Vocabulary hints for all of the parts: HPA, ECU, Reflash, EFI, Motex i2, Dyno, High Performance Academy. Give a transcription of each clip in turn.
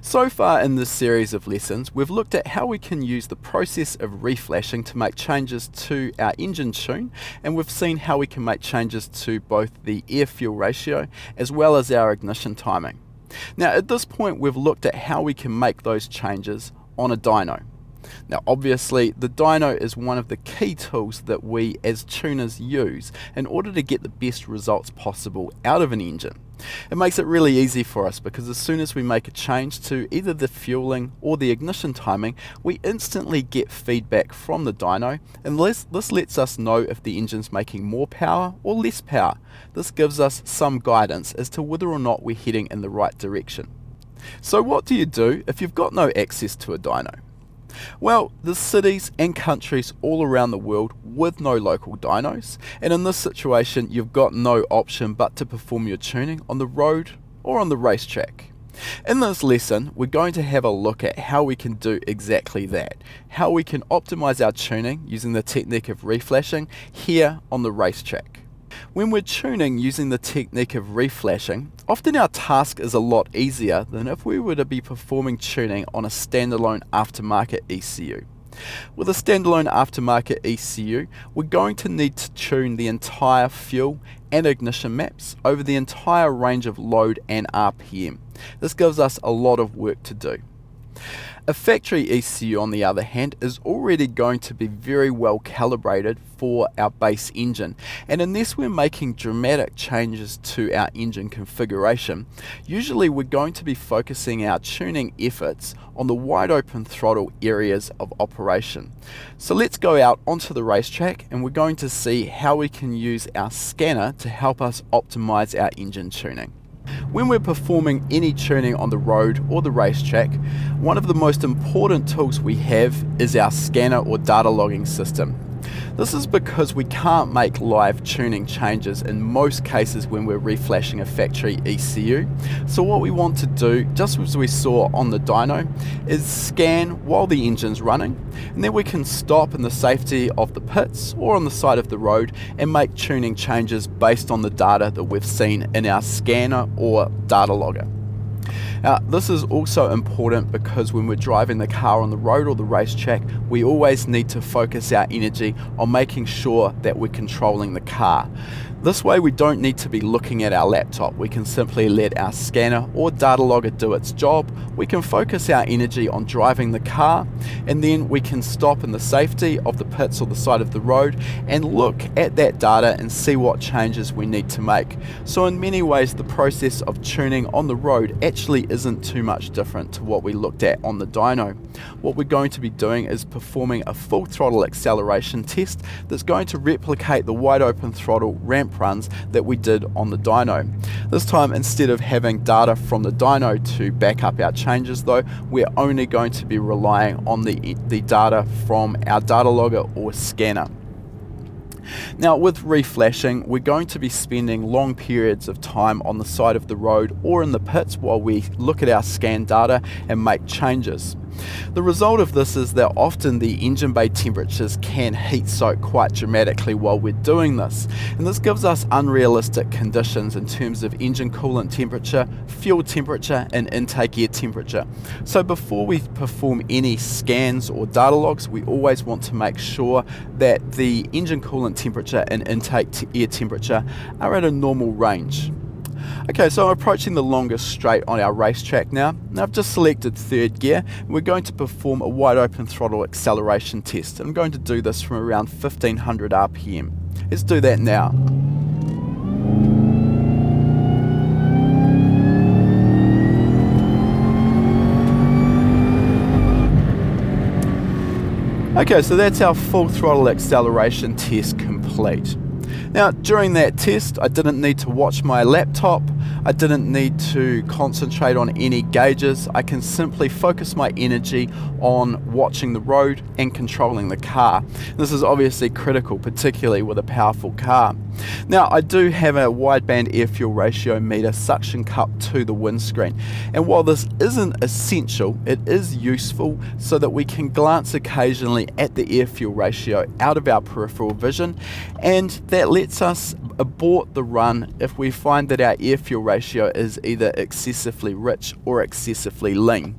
So far in this series of lessons, we've looked at how we can use the process of reflashing to make changes to our engine tune, and we've seen how we can make changes to both the air-fuel ratio as well as our ignition timing. Now at this point we've looked at how we can make those changes on a dyno. Now obviously the dyno is one of the key tools that we as tuners use in order to get the best results possible out of an engine. It makes it really easy for us because as soon as we make a change to either the fueling or the ignition timing, we instantly get feedback from the dyno, and this lets us know if the engine's making more power or less power. This gives us some guidance as to whether or not we're heading in the right direction. So what do you do if you've got no access to a dyno? Well, there's cities and countries all around the world with no local dynos, and in this situation you've got no option but to perform your tuning on the road or on the racetrack. In this lesson we're going to have a look at how we can do exactly that, how we can optimize our tuning using the technique of reflashing here on the racetrack. When we're tuning using the technique of reflashing, often our task is a lot easier than if we were to be performing tuning on a standalone aftermarket ECU. With a standalone aftermarket ECU, we're going to need to tune the entire fuel and ignition maps over the entire range of load and RPM. This gives us a lot of work to do. A factory ECU, on the other hand, is already going to be very well calibrated for our base engine, and unless we're making dramatic changes to our engine configuration, usually we're going to be focusing our tuning efforts on the wide open throttle areas of operation. So let's go out onto the racetrack and we're going to see how we can use our scanner to help us optimize our engine tuning. When we're performing any tuning on the road or the racetrack, one of the most important tools we have is our scanner or data logging system. This is because we can't make live tuning changes in most cases when we're reflashing a factory ECU. So what we want to do, just as we saw on the dyno, is scan while the engine's running, and then we can stop in the safety of the pits or on the side of the road and make tuning changes based on the data that we've seen in our scanner or data logger. Now, this is also important because when we're driving the car on the road or the racetrack, we always need to focus our energy on making sure that we're controlling the car. This way we don't need to be looking at our laptop, we can simply let our scanner or data logger do its job, we can focus our energy on driving the car, and then we can stop in the safety of the pits or the side of the road and look at that data and see what changes we need to make. So in many ways the process of tuning on the road actually isn't too much different to what we looked at on the dyno. What we're going to be doing is performing a full throttle acceleration test that's going to replicate the wide open throttle ramp runs that we did on the dyno. This time, instead of having data from the dyno to back up our changes though, we're only going to be relying on the data from our data logger or scanner. Now with reflashing, we're going to be spending long periods of time on the side of the road or in the pits while we look at our scan data and make changes. The result of this is that often the engine bay temperatures can heat soak quite dramatically while we're doing this, and this gives us unrealistic conditions in terms of engine coolant temperature, fuel temperature and intake air temperature. So before we perform any scans or data logs, we always want to make sure that the engine coolant temperature and intake air temperature are at a normal range. Okay, so I'm approaching the longest straight on our racetrack now, and I've just selected third gear, and we're going to perform a wide open throttle acceleration test. I'm going to do this from around 1500 RPM. Let's do that now. Okay, so that's our full throttle acceleration test complete. Now during that test I didn't need to watch my laptop, I didn't need to concentrate on any gauges, I can simply focus my energy on watching the road and controlling the car. This is obviously critical, particularly with a powerful car. Now I do have a wideband air fuel ratio meter suction cup to the windscreen, and while this isn't essential, it is useful so that we can glance occasionally at the air fuel ratio out of our peripheral vision, and that lets us abort the run if we find that our air fuel your ratio is either excessively rich or excessively lean.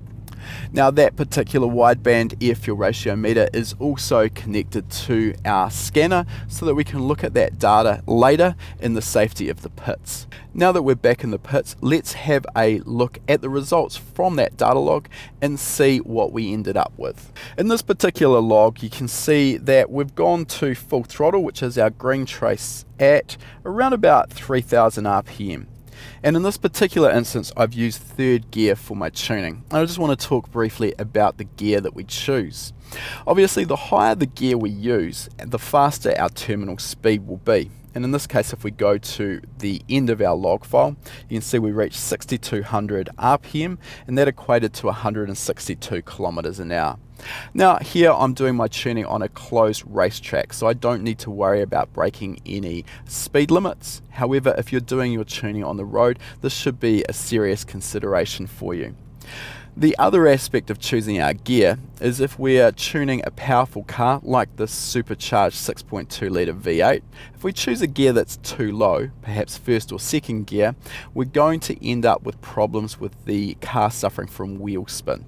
Now that particular wideband air fuel ratio meter is also connected to our scanner so that we can look at that data later in the safety of the pits. Now that we're back in the pits, let's have a look at the results from that data log and see what we ended up with. In this particular log, you can see that we've gone to full throttle, which is our green trace, at around about 3000 RPM. And in this particular instance, I've used third gear for my tuning. I just want to talk briefly about the gear that we choose. Obviously, the higher the gear we use, the faster our terminal speed will be. And in this case, if we go to the end of our log file, you can see we reached 6200 RPM, and that equated to 162 kilometers an hour. Now here I'm doing my tuning on a closed racetrack, so I don't need to worry about breaking any speed limits. However, if you're doing your tuning on the road, this should be a serious consideration for you. The other aspect of choosing our gear is if we are tuning a powerful car like this supercharged 6.2 litre V8, if we choose a gear that's too low, perhaps first or second gear, we're going to end up with problems with the car suffering from wheel spin.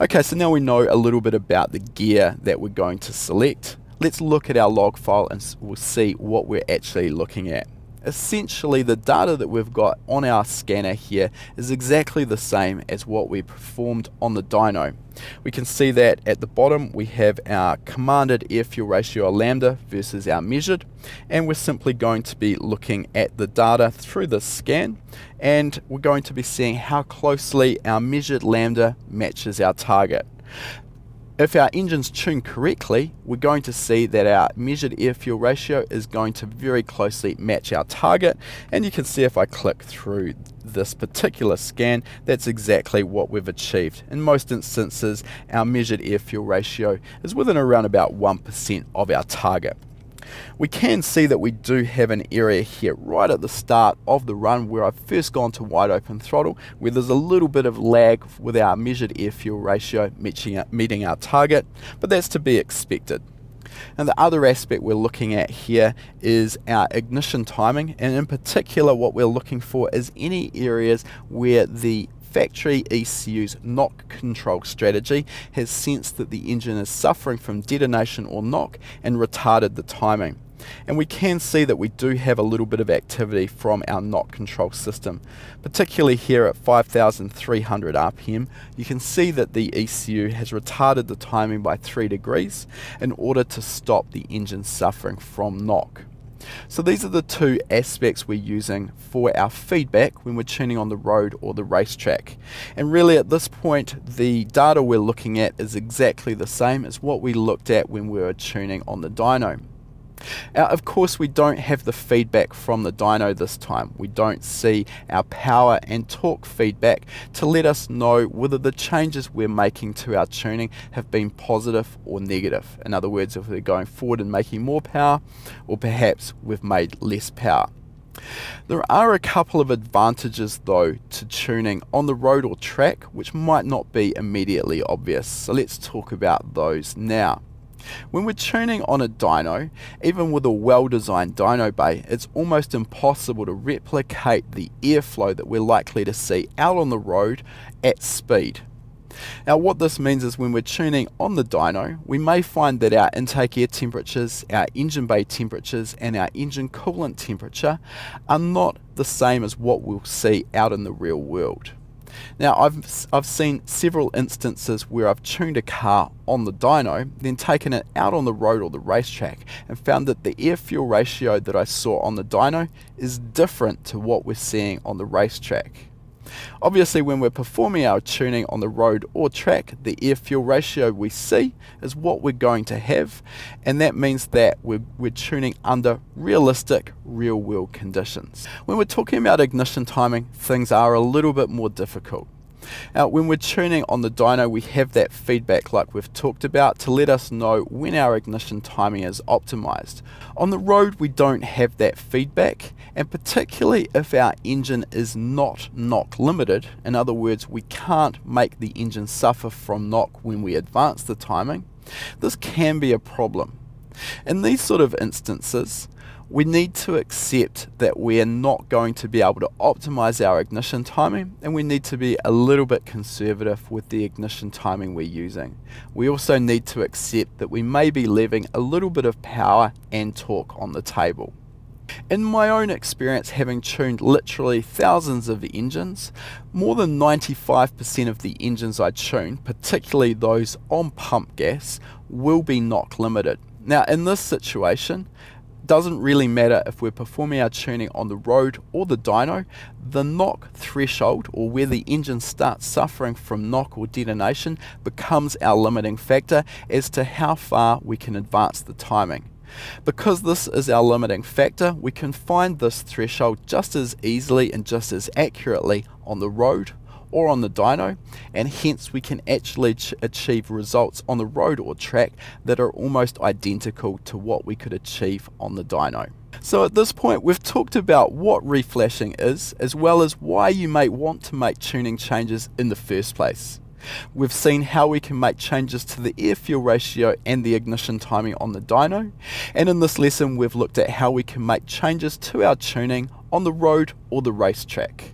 Okay, so now we know a little bit about the gear that we're going to select. Let's look at our log file and we'll see what we're actually looking at. Essentially, the data that we've got on our scanner here is exactly the same as what we performed on the dyno. We can see that at the bottom we have our commanded air fuel ratio, lambda, versus our measured, and we're simply going to be looking at the data through this scan, and we're going to be seeing how closely our measured lambda matches our target. If our engine's tuned correctly, we're going to see that our measured air fuel ratio is going to very closely match our target, and you can see if I click through this particular scan, that's exactly what we've achieved. In most instances, our measured air fuel ratio is within around about 1% of our target. We can see that we do have an area here right at the start of the run where I've first gone to wide open throttle, where there's a little bit of lag with our measured air fuel ratio meeting our target, but that's to be expected. And the other aspect we're looking at here is our ignition timing, and in particular what we're looking for is any areas where the factory ECU's knock control strategy has sensed that the engine is suffering from detonation or knock and retarded the timing. And we can see that we do have a little bit of activity from our knock control system. Particularly here at 5,300 RPM, you can see that the ECU has retarded the timing by 3 degrees in order to stop the engine suffering from knock. So these are the two aspects we're using for our feedback when we're tuning on the road or the racetrack. And really at this point, the data we're looking at is exactly the same as what we looked at when we were tuning on the dyno. Now, of course, we don't have the feedback from the dyno this time. We don't see our power and torque feedback to let us know whether the changes we're making to our tuning have been positive or negative. In other words, if we're going forward and making more power, or perhaps we've made less power. There are a couple of advantages though to tuning on the road or track which might not be immediately obvious. So let's talk about those now. When we're tuning on a dyno, even with a well-designed dyno bay, it's almost impossible to replicate the airflow that we're likely to see out on the road at speed. Now what this means is when we're tuning on the dyno, we may find that our intake air temperatures, our engine bay temperatures and our engine coolant temperature are not the same as what we'll see out in the real world. Now I've seen several instances where I've tuned a car on the dyno, then taken it out on the road or the racetrack and found that the air fuel ratio that I saw on the dyno is different to what we're seeing on the racetrack. Obviously when we're performing our tuning on the road or track, the air fuel ratio we see is what we're going to have, and that means that we're tuning under realistic real world conditions. When we're talking about ignition timing, things are a little bit more difficult. Now when we're tuning on the dyno, we have that feedback like we've talked about to let us know when our ignition timing is optimized. On the road we don't have that feedback, and particularly if our engine is not knock limited, in other words we can't make the engine suffer from knock when we advance the timing, this can be a problem. In these sort of instances, we need to accept that we're not going to be able to optimize our ignition timing, and we need to be a little bit conservative with the ignition timing we're using. We also need to accept that we may be leaving a little bit of power and torque on the table. In my own experience, having tuned literally thousands of engines, more than 95% of the engines I tune, particularly those on pump gas, will be knock limited. Now in this situation, it doesn't really matter if we're performing our tuning on the road or the dyno, the knock threshold, or where the engine starts suffering from knock or detonation, becomes our limiting factor as to how far we can advance the timing. Because this is our limiting factor, we can find this threshold just as easily and just as accurately on the road or on the dyno, and hence we can actually achieve results on the road or track that are almost identical to what we could achieve on the dyno. So at this point, we've talked about what reflashing is, as well as why you may want to make tuning changes in the first place. We've seen how we can make changes to the air-fuel ratio and the ignition timing on the dyno, and in this lesson we've looked at how we can make changes to our tuning on the road or the racetrack.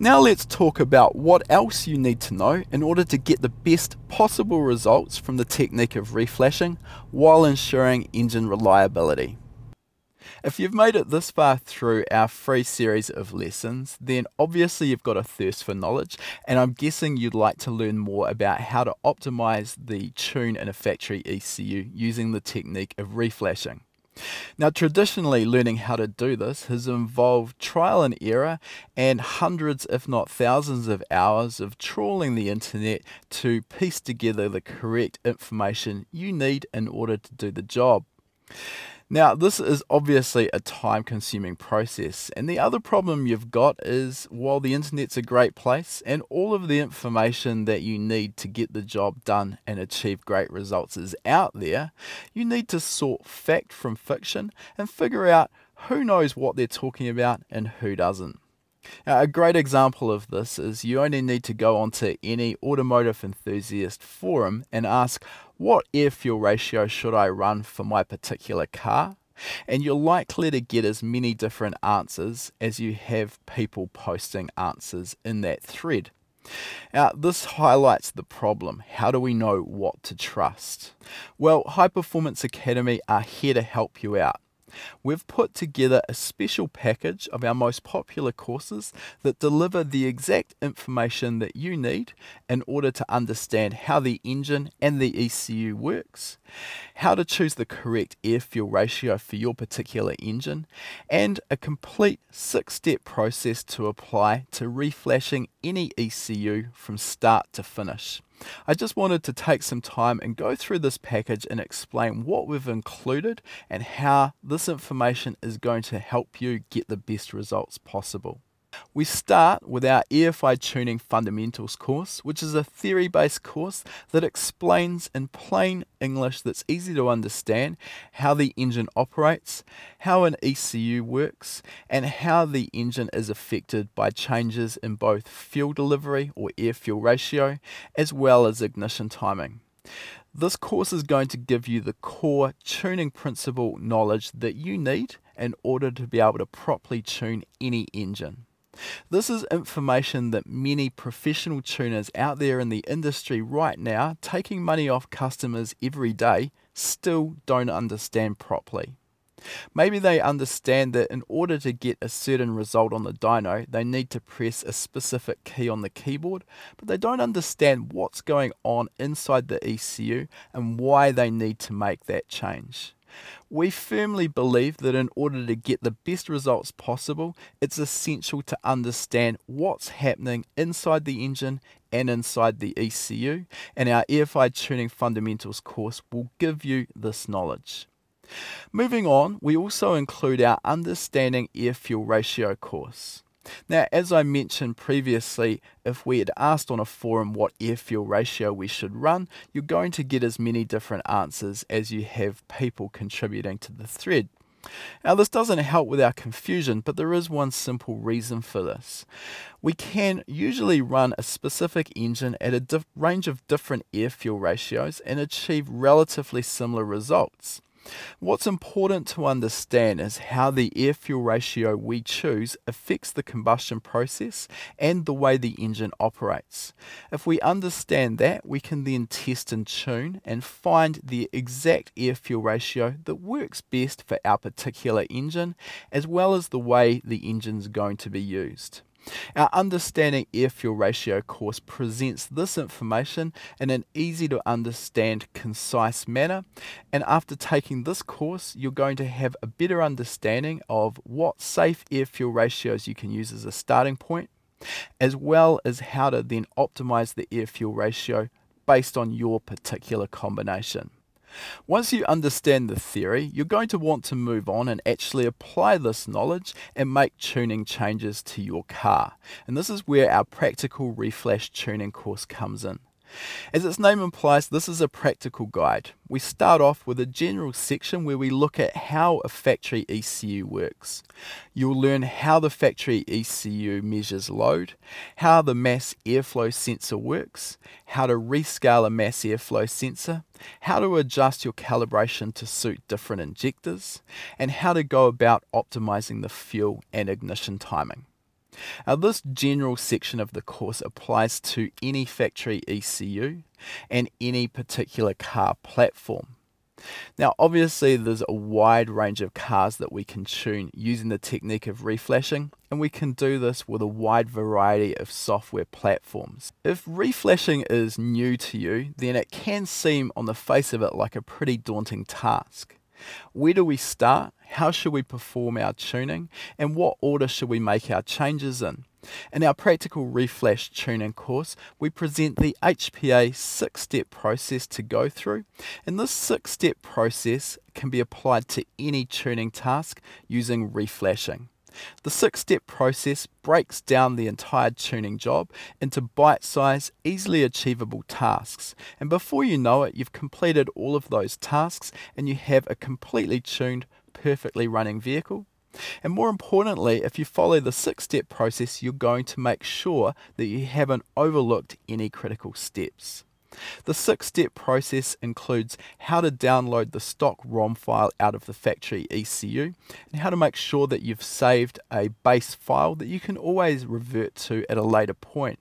Now let's talk about what else you need to know in order to get the best possible results from the technique of reflashing while ensuring engine reliability. If you've made it this far through our free series of lessons, then obviously you've got a thirst for knowledge, and I'm guessing you'd like to learn more about how to optimize the tune in a factory ECU using the technique of reflashing. Now traditionally, learning how to do this has involved trial and error and hundreds if not thousands of hours of trawling the internet to piece together the correct information you need in order to do the job. Now this is obviously a time-consuming process, and the other problem you've got is, while the internet's a great place and all of the information that you need to get the job done and achieve great results is out there, you need to sort fact from fiction and figure out who knows what they're talking about and who doesn't. Now, a great example of this is you only need to go onto any automotive enthusiast forum and ask, what air-fuel ratio should I run for my particular car? And you're likely to get as many different answers as you have people posting answers in that thread. Now, this highlights the problem. How do we know what to trust? Well, High Performance Academy are here to help you out. We've put together a special package of our most popular courses that deliver the exact information that you need in order to understand how the engine and the ECU works, how to choose the correct air-fuel ratio for your particular engine, and a complete 6-step process to apply to reflashing any ECU from start to finish. I just wanted to take some time and go through this package and explain what we've included and how this information is going to help you get the best results possible. We start with our EFI Tuning Fundamentals course, which is a theory-based course that explains in plain English that's easy to understand how the engine operates, how an ECU works, and how the engine is affected by changes in both fuel delivery or air-fuel ratio, as well as ignition timing. This course is going to give you the core tuning principle knowledge that you need in order to be able to properly tune any engine. This is information that many professional tuners out there in the industry right now, taking money off customers every day, still don't understand properly. Maybe they understand that in order to get a certain result on the dyno, they need to press a specific key on the keyboard, but they don't understand what's going on inside the ECU and why they need to make that change. We firmly believe that in order to get the best results possible, it's essential to understand what's happening inside the engine and inside the ECU, and our EFI Tuning Fundamentals course will give you this knowledge. Moving on, we also include our Understanding Air-Fuel Ratio course. Now, as I mentioned previously, if we had asked on a forum what air-fuel ratio we should run, you're going to get as many different answers as you have people contributing to the thread. Now, this doesn't help with our confusion, but there is one simple reason for this. We can usually run a specific engine at a range of different air-fuel ratios and achieve relatively similar results. What's important to understand is how the air-fuel ratio we choose affects the combustion process and the way the engine operates. If we understand that, we can then test and tune and find the exact air-fuel ratio that works best for our particular engine, as well as the way the engine's going to be used. Our Understanding Air-Fuel Ratio course presents this information in an easy-to-understand, concise manner, and after taking this course you're going to have a better understanding of what safe air-fuel ratios you can use as a starting point, as well as how to then optimize the air-fuel ratio based on your particular combination. Once you understand the theory, you're going to want to move on and actually apply this knowledge and make tuning changes to your car. And this is where our practical reflash tuning course comes in. As its name implies, this is a practical guide. We start off with a general section where we look at how a factory ECU works. You'll learn how the factory ECU measures load, how the mass airflow sensor works, how to rescale a mass airflow sensor, how to adjust your calibration to suit different injectors, and how to go about optimizing the fuel and ignition timing. Now, this general section of the course applies to any factory ECU and any particular car platform. Now, obviously there's a wide range of cars that we can tune using the technique of reflashing, and we can do this with a wide variety of software platforms. If reflashing is new to you, then it can seem on the face of it like a pretty daunting task. Where do we start? How should we perform our tuning? And what order should we make our changes in? In our Practical Reflash Tuning course, we present the HPA 6-step process to go through, and this 6-step process can be applied to any tuning task using reflashing. The 6-step process breaks down the entire tuning job into bite-sized, easily achievable tasks, and before you know it, you've completed all of those tasks and you have a completely tuned, perfectly running vehicle. And more importantly, if you follow the 6-step process, you're going to make sure that you haven't overlooked any critical steps. The 6-step process includes how to download the stock ROM file out of the factory ECU and how to make sure that you've saved a base file that you can always revert to at a later point.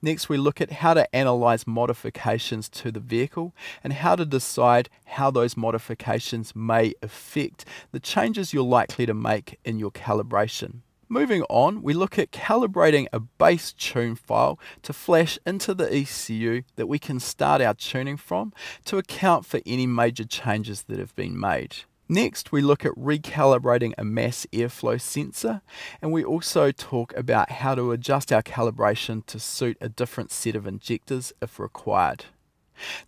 Next, we look at how to analyze modifications to the vehicle and how to decide how those modifications may affect the changes you're likely to make in your calibration. Moving on, we look at calibrating a base tune file to flash into the ECU that we can start our tuning from to account for any major changes that have been made. Next, we look at recalibrating a mass airflow sensor, and we also talk about how to adjust our calibration to suit a different set of injectors if required.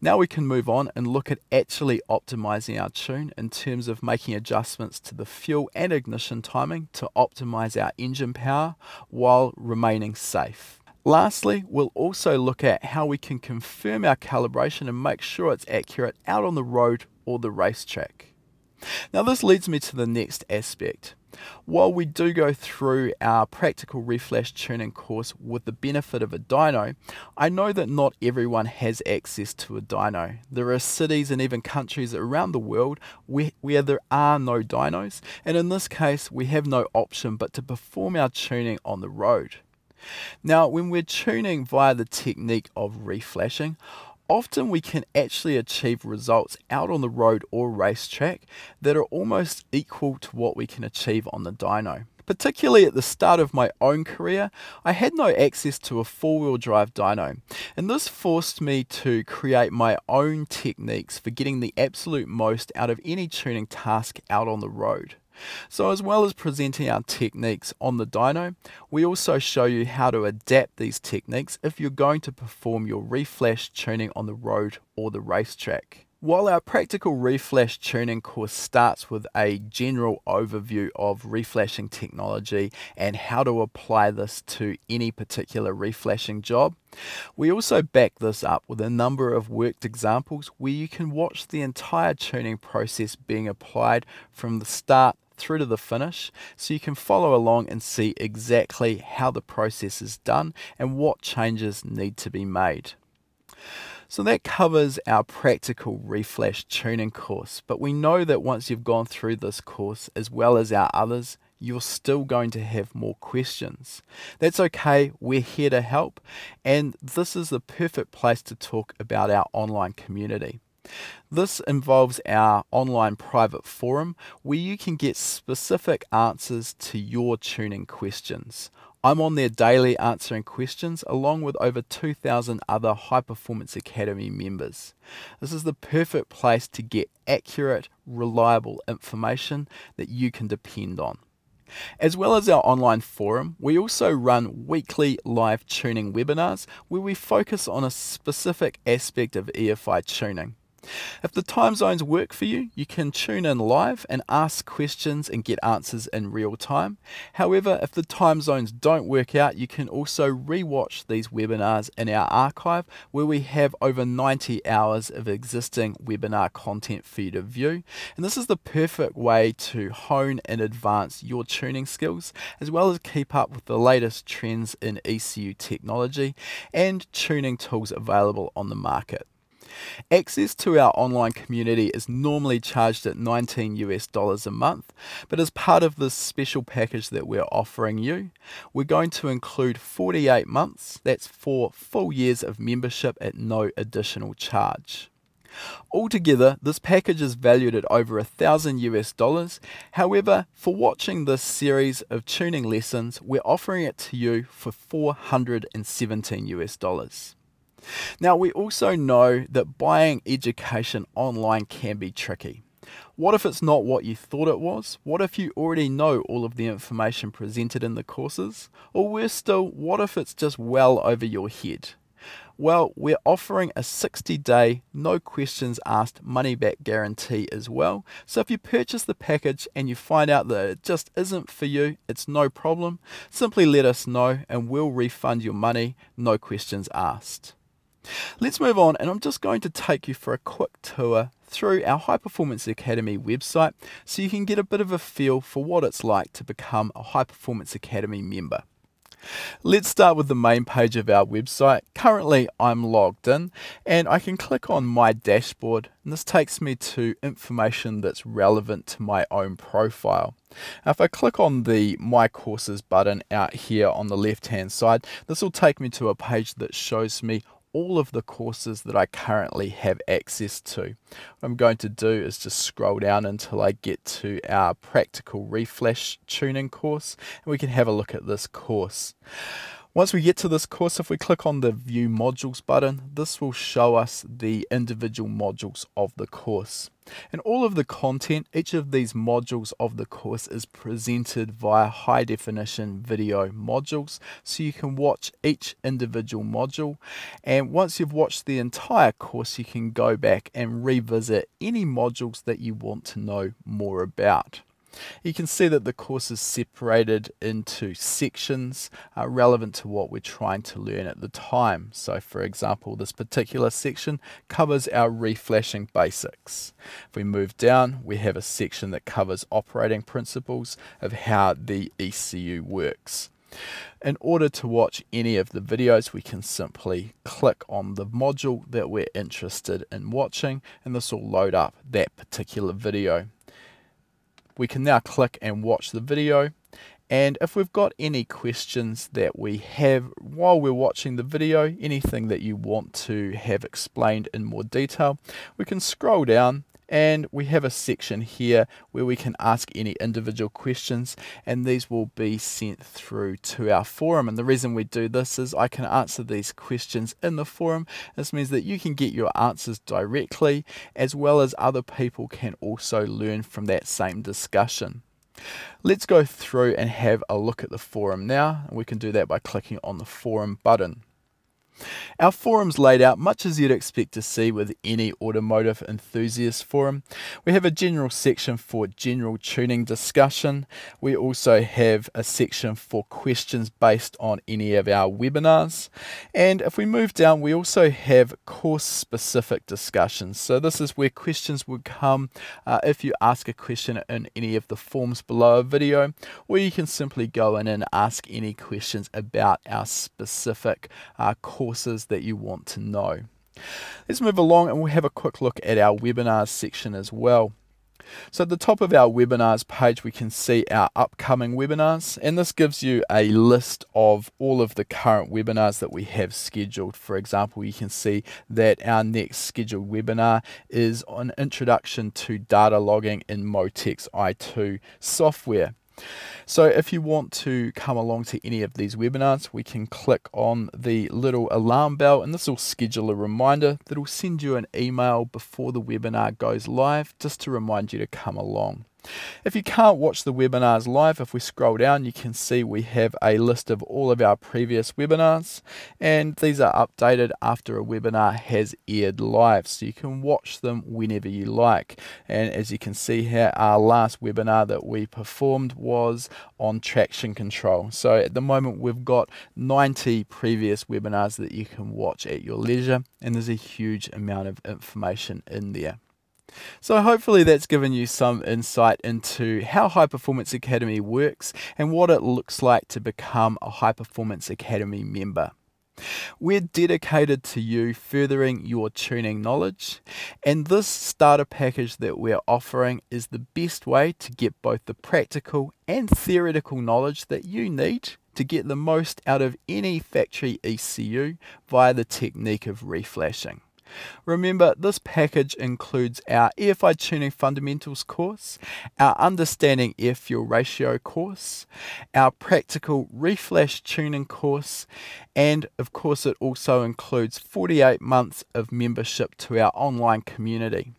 Now we can move on and look at actually optimizing our tune in terms of making adjustments to the fuel and ignition timing to optimize our engine power while remaining safe. Lastly, we'll also look at how we can confirm our calibration and make sure it's accurate out on the road or the racetrack. Now this leads me to the next aspect. While we do go through our Practical Reflash Tuning course with the benefit of a dyno, I know that not everyone has access to a dyno. There are cities and even countries around the world where there are no dynos, and in this case we have no option but to perform our tuning on the road. Now when we're tuning via the technique of reflashing, often we can actually achieve results out on the road or racetrack that are almost equal to what we can achieve on the dyno. Particularly at the start of my own career, I had no access to a four-wheel drive dyno, and this forced me to create my own techniques for getting the absolute most out of any tuning task out on the road. So as well as presenting our techniques on the dyno, we also show you how to adapt these techniques if you're going to perform your reflash tuning on the road or the racetrack. While our Practical Reflash Tuning course starts with a general overview of reflashing technology and how to apply this to any particular reflashing job, we also back this up with a number of worked examples where you can watch the entire tuning process being applied from the start through to the finish, so you can follow along and see exactly how the process is done and what changes need to be made. So that covers our practical reflash tuning course, but we know that once you've gone through this course as well as our others, you're still going to have more questions. That's okay, we're here to help, and this is the perfect place to talk about our online community. This involves our online private forum where you can get specific answers to your tuning questions. I'm on there daily answering questions along with over 2,000 other High Performance Academy members. This is the perfect place to get accurate, reliable information that you can depend on. As well as our online forum, we also run weekly live tuning webinars where we focus on a specific aspect of EFI tuning. If the time zones work for you, you can tune in live and ask questions and get answers in real time. However, if the time zones don't work out, you can also re-watch these webinars in our archive where we have over 90 hours of existing webinar content for you to view. And this is the perfect way to hone and advance your tuning skills, as well as keep up with the latest trends in ECU technology and tuning tools available on the market. Access to our online community is normally charged at $19 a month, but as part of this special package that we're offering you, we're going to include 48 months, that's 4 full years of membership at no additional charge. Altogether, this package is valued at over $1,000. However, for watching this series of tuning lessons, we're offering it to you for $417. Now, we also know that buying education online can be tricky. What if it's not what you thought it was? What if you already know all of the information presented in the courses? Or worse still, what if it's just well over your head? Well, we're offering a 60-day, no questions asked, money-back guarantee as well. So if you purchase the package and you find out that it just isn't for you, it's no problem. Simply let us know and we'll refund your money, no questions asked. Let's move on, and I'm just going to take you for a quick tour through our High Performance Academy website so you can get a bit of a feel for what it's like to become a High Performance Academy member. Let's start with the main page of our website. Currently, I'm logged in and I can click on my dashboard, and this takes me to information that's relevant to my own profile. Now, if I click on the My Courses button out here on the left-hand side, this will take me to a page that shows me all of the courses that I currently have access to. What I'm going to do is just scroll down until I get to our practical reflash tuning course, and we can have a look at this course. Once we get to this course, if we click on the View Modules button, this will show us the individual modules of the course. And all of the content, each of these modules of the course is presented via high definition video modules, so you can watch each individual module, and once you've watched the entire course you can go back and revisit any modules that you want to know more about. You can see that the course is separated into sections relevant to what we're trying to learn at the time. So for example, this particular section covers our reflashing basics. If we move down, we have a section that covers operating principles of how the ECU works. In order to watch any of the videos, we can simply click on the module that we're interested in watching, and this will load up that particular video. We can now click and watch the video, and if we've got any questions that we have while we're watching the video, anything that you want to have explained in more detail, we can scroll down and we have a section here where we can ask any individual questions, and these will be sent through to our forum. And the reason we do this is I can answer these questions in the forum. This means that you can get your answers directly, as well as other people can also learn from that same discussion. Let's go through and have a look at the forum now, and we can do that by clicking on the forum button. Our forum's laid out much as you'd expect to see with any automotive enthusiast forum. We have a general section for general tuning discussion. We also have a section for questions based on any of our webinars. And if we move down, we also have course-specific discussions. So this is where questions would come if you ask a question in any of the forms below a video, or you can simply go in and ask any questions about our specific courses that you want to know. Let's move along and we'll have a quick look at our webinars section as well. So at the top of our webinars page, we can see our upcoming webinars, and this gives you a list of all of the current webinars that we have scheduled. For example, you can see that our next scheduled webinar is on Introduction to Data Logging in Motex i2 Software. So if you want to come along to any of these webinars, we can click on the little alarm bell, and this will schedule a reminder that will send you an email before the webinar goes live just to remind you to come along. If you can't watch the webinars live, if we scroll down, you can see we have a list of all of our previous webinars, and these are updated after a webinar has aired live, so you can watch them whenever you like. And as you can see here, our last webinar that we performed was on traction control. So at the moment we've got 90 previous webinars that you can watch at your leisure, and there's a huge amount of information in there. So hopefully that's given you some insight into how High Performance Academy works and what it looks like to become a High Performance Academy member. We're dedicated to you furthering your tuning knowledge, and this starter package that we're offering is the best way to get both the practical and theoretical knowledge that you need to get the most out of any factory ECU via the technique of reflashing. Remember, this package includes our EFI Tuning Fundamentals course, our Understanding Air Fuel Ratio course, our Practical Reflash Tuning course, and of course it also includes 48 months of membership to our online community.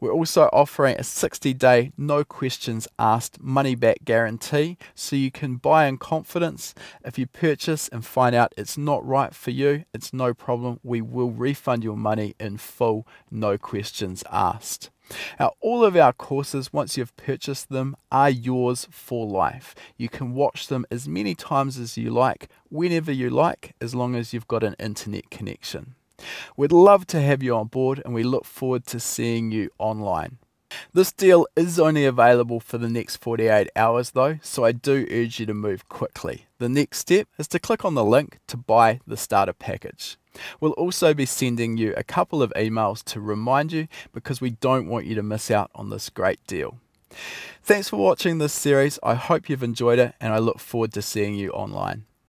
We're also offering a 60-day no questions asked money back guarantee, so you can buy in confidence. If you purchase and find out it's not right for you, it's no problem. We will refund your money in full, no questions asked. Now, all of our courses, once you've purchased them, are yours for life. You can watch them as many times as you like, whenever you like, as long as you've got an internet connection. We'd love to have you on board, and we look forward to seeing you online. This deal is only available for the next 48 hours though, so I do urge you to move quickly. The next step is to click on the link to buy the starter package. We'll also be sending you a couple of emails to remind you, because we don't want you to miss out on this great deal. Thanks for watching this series. I hope you've enjoyed it, and I look forward to seeing you online.